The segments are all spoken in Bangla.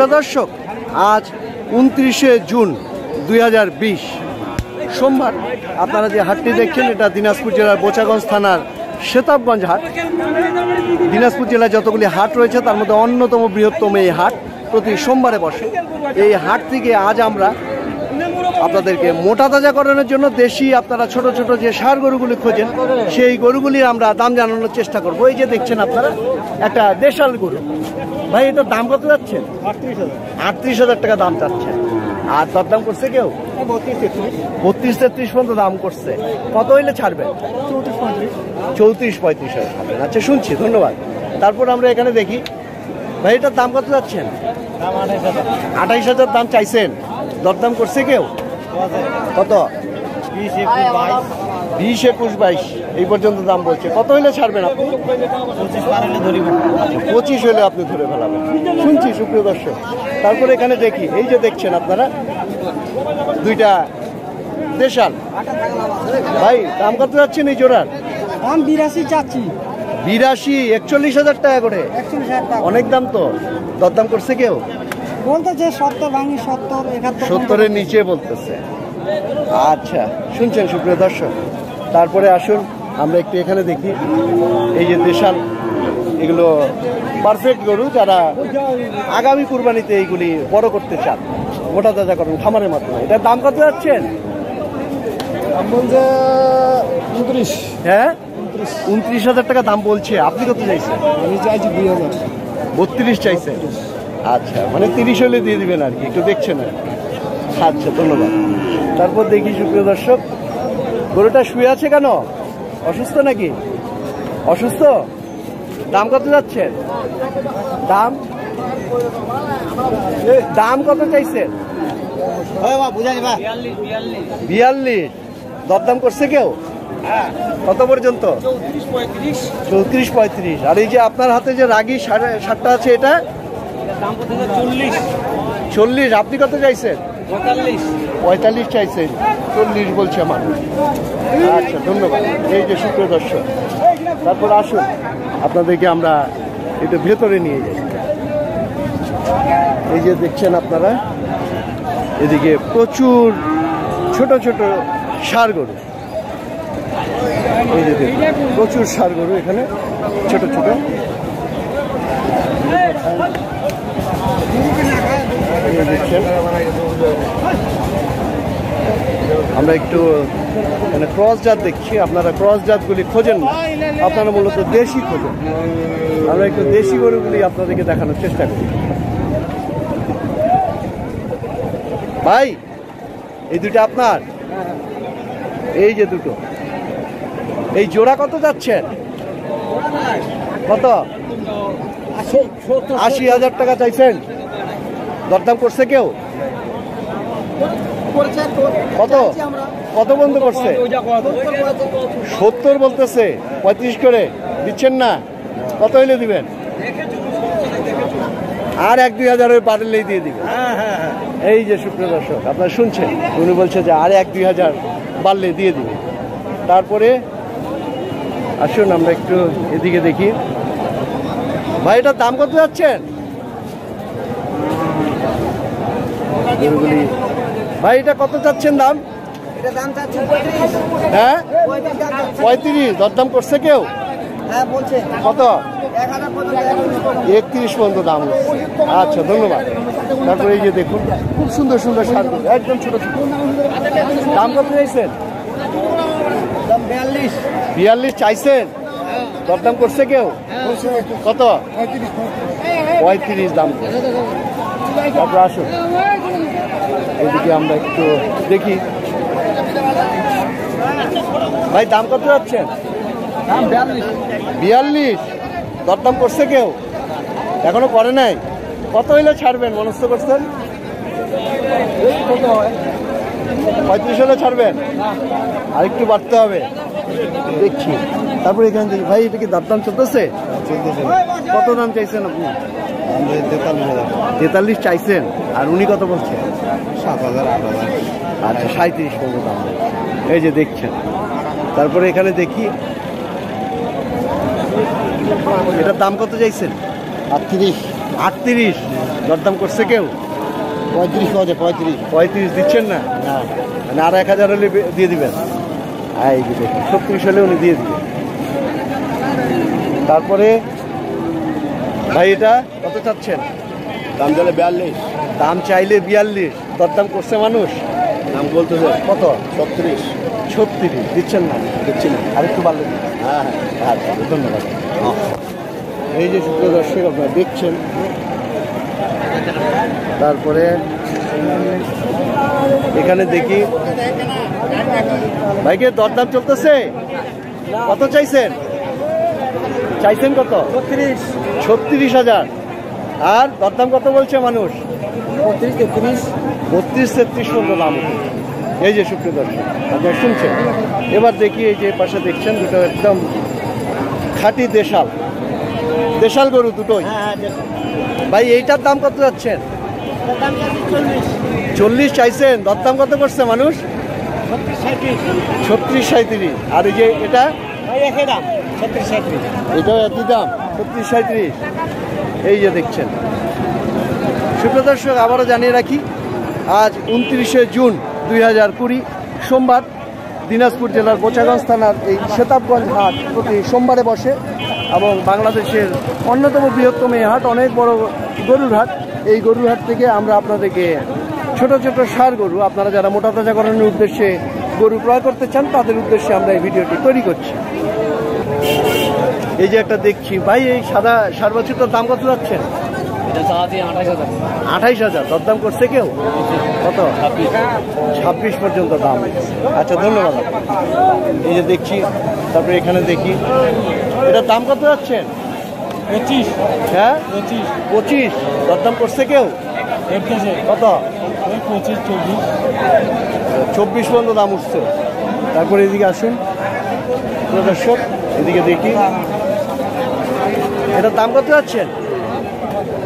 प्रिय दर्शक आज 29 जून 2020 सोमवार आपनारा जे हाटटी देखें एटा दिनाजपुर जिलार बोचागंज थानार शेताबगंज हाट। दिनाजपुर जिलार जतगुली हाट रयेछे तार मध्ये अन्यतम बृहत्तम ये हाट प्रति सोमवारे बसे। ये हाट थेके आज आमरा आपनादेरके मोटा ताजाकरণের জন্য দেশি আপনারা ছোট ছোট যে সার গরুগুলি খোঁজেন সেই গরুগুলির আমরা দাম জানানোর চেষ্টা করব। এই যে দেখছেন আপনারা একটা দেশাল গরু, ভাই এটার দাম কত যাচ্ছে? ৩৮,০০০ টাকা দাম যাচ্ছে। আর দরদাম করছে কেউ? ৩২-৩৩ পর্যন্ত দাম করছে। কত হইলে ছাড়বেন? ৩৪-৩৫ ছাড়বেন। আচ্ছা শুনছি, ধন্যবাদ। তারপর আমরা এখানে দেখি, ভাই এটার দাম কত যাচ্ছেন? ২৮,০০০ দাম চাইছেন। দরদাম করছে কেউ? কত? ২০-২১-২২ এই পর্যন্ত দাম বলছে। কত হইলে ছাড়বেন আপনি? ২৫ হইলে আপনি ধরে ফেলাবেন, শুনছি সুপ্রিয় দর্শক। তারপরে এখানে দেখি, এই যে দেখছেন আপনারা দুইটা দেশাল, ভাই দাম কত যাচ্ছেন এই জোড়ার? দাম ৮২ চাচ্ছি। ৮২-৪১,০০০ টাকা করে? অনেক দাম তো। দরদাম করছে কেউ? বলতেছে ৭০-৭১-৭০-এর নিচে বলতেছে। আচ্ছা শুনছেন সুপ্রিয় দর্শক। তারপরে আসুন আমরা একটু এখানে দেখি, এই যে দেশাল, এগুলো পারফেক্ট গরু যারা আগামী কুরবানিতে এইগুলি বড় করতে চান, মোটা তাজা করেন খামারের মাধ্যমে। এটার দাম কত যাচ্ছেন? ২৯,০০০ টাকা দাম বলছে। আপনি কত চাইছেন? আমি চাইছি ২০০০। ৩২ চাইছেন? আচ্ছা, মানে ৩০ হলে দিয়ে দিবেন আর কি, একটু দেখছেন আর। আচ্ছা ধন্যবাদ। তারপর দেখি সুপ্রিয় দর্শক, গরুটা শুয়ে আছে কেন? অসুস্থ নাকি? অসুস্থ। দাম কত যাচ্ছেন? দাম কত চাইছেন? ৪২। দরদাম করছে কেউ? কত পর্যন্ত? ৩৪-৩৫। আর এই যে আপনার হাতে যে রাগী সারটা আছে, এটা ৪০। আপনি কত চাইছেন? ৪৫ চাইছেন, ৪০ বলছে আমার। আচ্ছা ধন্যবাদ। এই যে সুপ্রিয় দর্শক, তারপর আসুন আপনাদেরকে আমরা একটু ভেতরে নিয়ে যাই। এই যে দেখছেন আপনারা, এদিকে প্রচুর ছোট ছোট ষাঁড় গরু, এই যে প্রচুর ষাঁড় গরু এখানে ছোট ছোট। আমরা একটু মানে ক্রস জাত দেখছি, আপনারা ক্রস জাতগুলি খোঁজেন না, আপনারা মূলত দেশি খোঁজেন। আমরা একটু দেশি গরুগুলি আপনাদেরকে দেখানোর চেষ্টা করি। ভাই এই দুটো আপনার, এই যে দুটো, এই জোড়া কত যাচ্ছেন? কত? ৮০,০০০ টাকা চাইছেন। দরদাম করছে কেউ? কত? কত বন্ধ করছে? ৭০ বলতেছে। ৩৫ করে দিচ্ছেন না? কত হইলে দিবেন? আর ১-২ হাজারের পারলেই দিয়ে দিবেন। এই যে সুপ্রিয় দর্শক আপনারা শুনছেন, উনি বলছে যে আর ১-২ হাজার বাড়লে দিয়ে দিবেন। তারপরে আসুন আমরা একটু এদিকে দেখি, ভাই এটার দাম কত যাচ্ছেন? ভাই এটা কত চাচ্ছেন দাম? হ্যাঁ ৩৫। দরদাম করছে কেউ? কত? ৩১ পর্যন্ত দাম। আচ্ছা ধন্যবাদ। তারপরে এই যে দেখুন, খুব সুন্দর সুন্দর সার একদম ছোট ছোট। দাম কত চাইছেন? ৪২ চাইছেন। দরদাম করছে কেউ? কত? ৩৫ দাম। তারপরে আসুন এদিকে আমরা একটু দেখি, ভাই দাম কত যাচ্ছেন? ৪২। দরদাম করছে কেউ? এখনো করে নাই। কত হইলে ছাড়বেন মনস্থ করছেন? ৩৫ হলে ছাড়বেন? আর একটু বাড়তে হবে দেখছি। তারপরে এখান থেকে ভাই এটা কি দরদাম চলতেছে? কত দাম চাইছেন আপনি? ৪৩ চাইছেন। আর উনি কত বলছেন? ৭,০০০-৮,০০০। আচ্ছা ৩৭ পর্যন্ত দাম। এই যে দেখছেন। তারপরে এখানে দেখি, এটার দাম কত চাইছেন? ৩৮। 38 দরদাম করছে কেউ? 35 হবে, 35 দিচ্ছেন না? না, মানে আর 1000 হলে দিয়ে দিবেন। আই দেখুন 36 হলে উনি দিয়ে দিবেন। তারপরে ভাই এটা কত চাচ্ছেন? দাম চাইলে 42। দাম চাইলে 42। দরদাম করছে মানুষ? দাম বলতে কত? 36। দিচ্ছেন না? দিচ্ছি না, আর একটু বাড়লে। হ্যাঁ হ্যাঁ, ধন্যবাদ। এই যে সুপ্রিয় দর্শক আপনারা দেখছেন, তারপরে এখানে দেখি ভাইকে দরদাম চলতেছে। কত চাইছেন? চাইছেন কত? 36,000। আর দরদাম কত বলছে মানুষ? 32-33 পর্যন্ত দাম। এই যে সুপ্রিয় দর্শক আপনারা শুনছেন, এবার দেখি এই যে পাশে দেখছেন দুটো একদম খাঁটি দেশাল দেশাল গরু দুটোই। ভাই এইটার দাম কত যাচ্ছেন? 40 চাইছেন। দরদাম কত করছে মানুষ? 36-37। আর এই যে এটা দাম 36-37। এটাও একই দাম 36-37। এই যে দেখছেন সুপ্রিয় দর্শক, আবারও জানিয়ে রাখি আজ 29 জুন 2020 সোমবার, দিনাজপুর জেলার বোচাগঞ্জ থানার এই সেতাবগঞ্জ হাট প্রতি সোমবারে বসে এবং বাংলাদেশের অন্যতম বৃহত্তম এই হাট, অনেক বড় গরুর হাট। এই গরুর হাট থেকে আমরা আপনাদেরকে ছোট ছোট ষাঁড় গরু, আপনারা যারা মোটা তাজা করানোর উদ্দেশ্যে গরু ক্রয় করতে চান তাদের উদ্দেশ্যে আমরা এই ভিডিওটি তৈরি করছি। এই যে একটা দেখছি ভাই, এই সাদা ষাঁড় বাছুরটার দাম কত যাচ্ছেন? 28,000। দরদাম করছে কেউ? কত? 26 পর্যন্ত দাম। আচ্ছা, ধন্যবাদ। এই যে দেখছি, তারপরে এখানে দেখি এটার দাম কত যাচ্ছেন? 25। হ্যাঁ 25। দরদাম করছে কেউ? কত? 24 পর্যন্ত দাম উঠছে। তারপরে এদিকে আসুন দর্শক, এদিকে দেখি এটার দাম কত যাচ্ছেন?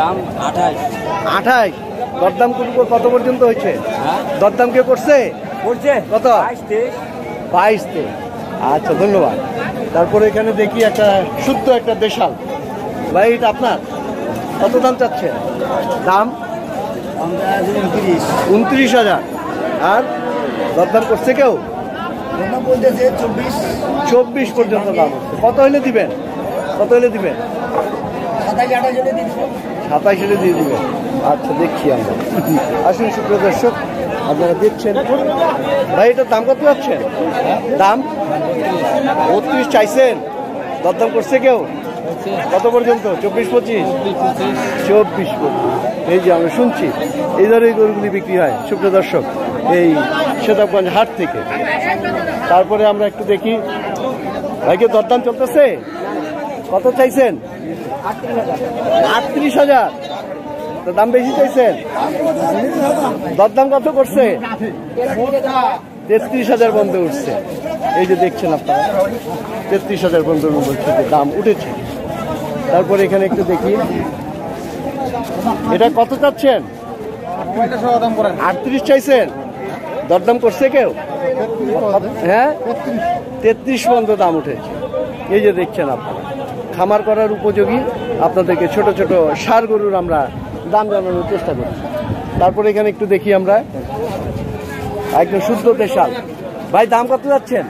দাম 28। দরদাম কত পর্যন্ত হয়েছে? দরদাম কে করছে? কত? 22-23। আচ্ছা, ধন্যবাদ। তারপরে এখানে দেখি একটা শুদ্ধ একটা দেশাল। ভাই এটা আপনার কত দাম চাচ্ছে? দাম 29,000। আর দরদাম করছে কেউ? 24 পর্যন্ত দাম। কত হলে দিবেন? কত হলে দিবেন? 27 হলে দিয়ে দিবেন। আচ্ছা, দেখছি আমরা। আসুন সুপ্রিয় দর্শক, আপনারা দেখছেন ভাই এটার দাম কত পাচ্ছেন? দাম 32 চাইছেন। দরদাম করছে কেউ? কত পর্যন্ত? 24-25। এই যে আমরা শুনছি এই ধরনের গরুগুলি বিক্রি হয় সুপ্রিয় দর্শক এই সেতাবগঞ্জ হাট থেকে। তারপরে আমরা একটু দেখি ভাইকে দরদাম চলতেছে। কত চাইছেন? 38,000। তো দাম বেশি চাইছেন। দরদাম কত করছে? 33,000 বন্ধ উঠছে। এই যে দেখছেন আপনারা 33,000 বন্ধ দাম উঠেছে। তারপরে এখানে একটু দেখি এটা কত চাচ্ছেন? 38 চাইছেন। দরদাম করছে কেউ? হ্যাঁ 33 পর্যন্ত দাম উঠেছে। এই যে দেখছেন আপনারা খামার করার উপযোগী আপনাদেরকে ছোট ছোট ষাঁড় গরুর আমরা দাম জানানোর চেষ্টা করছি। তারপরে এখানে একটু দেখি আমরা একদম শুদ্ধ দেশাল। ভাই দাম কত যাচ্ছেন?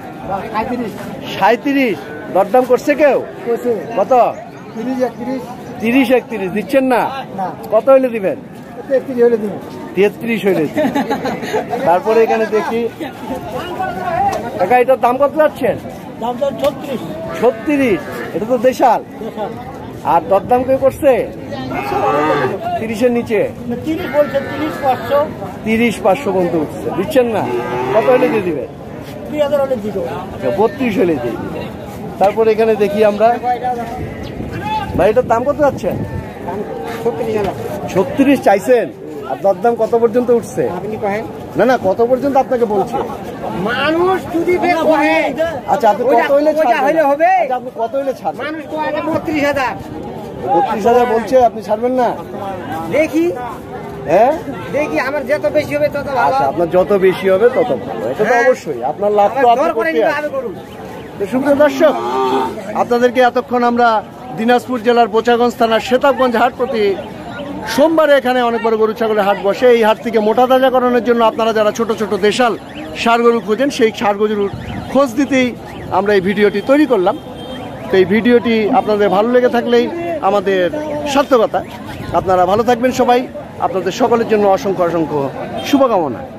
37। দরদাম করছে কেউ? কত? 30-31। দিচ্ছেন না? কত হইলে দিবেন? 33 হইলে। তারপরে এখানে দেখি এটার দাম কত যাচ্ছেন? 36। এটা তো দেশাল। আর দরদাম কেউ করছে? 30-এর নিচে। 3500 পর্যন্ত উঠছে। দিচ্ছেন না? কত হলে দিয়ে দিবেন? 32 হলে দিয়ে দিবে। তারপরে এখানে দেখি আমরা ভাই এটার দাম কত যাচ্ছেন? 36 চাইছেন। আর দরদাম কত পর্যন্ত উঠছে? না না, কত পর্যন্ত আপনাকে বলছে মানুষ? আচ্ছা, আপনি কত হইলে ছাড়বেন? 32,000 বলছে, আপনি ছাড়বেন না? দেখি, হ্যাঁ দেখি, আমার যত বেশি হবে তত ভালো। আচ্ছা, আপনার যত বেশি হবে তত ভালো, এটা তো অবশ্যই। আপনার লাভ তো আপনি করতে হবে। সুপ্রিয় দর্শক, আপনাদেরকে এতক্ষণ আমরা দিনাজপুর জেলার বোচাগঞ্জ থানার সেতাবগঞ্জ হাট প্রতি সোমবারে এখানে অনেক বড় গরু ছাগলের হাট বসে। এই হাট থেকে মোটা তাজাকরণের জন্য আপনারা যারা ছোট ছোট দেশাল ষাঁড় গরু খোঁজেন, সেই ষাঁড় গরুর খোঁজ দিতেই আমরা এই ভিডিওটি তৈরি করলাম। তো এই ভিডিওটি আপনাদের ভালো লেগে থাকলেই আমাদের সার্থকতা। আপনারা ভালো থাকবেন সবাই, আপনাদের সকলের জন্য অসংখ্য অসংখ্য শুভকামনা।